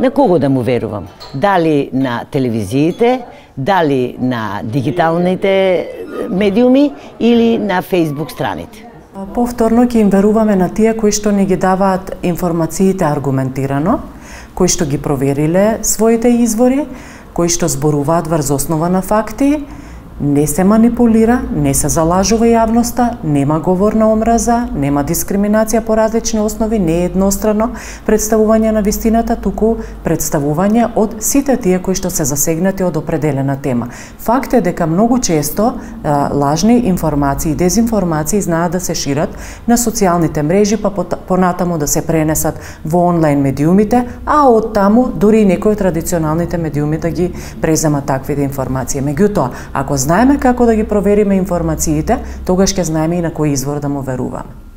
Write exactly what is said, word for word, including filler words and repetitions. на кого да му верувам? Дали на телевизиите, дали на дигиталните медиуми или на Фејсбук страните? Повторно ќе им веруваме на тие кои што ни ги даваат информациите аргументирано, кои што ги провериле своите извори, кои што зборуваат врз основа на факти, не се манипулира, не се залажува јавноста, нема говор на омраза, нема дискриминација по различни основи, не е еднострано представување на вистината, туку представување од сите тие кои што се засегнати од определена тема. Факт е дека многу често лажни информации и дезинформации знаат да се шират на социјалните мрежи, па понатаму да се пренесат во онлайн медиумите, а од таму дури и некои од традиционалните медиуми да ги преземат таквите информации. Меѓутоа, ако знаеме како да ги провериме информациите, тогаш ќе знаеме и на кој извор да му веруваме.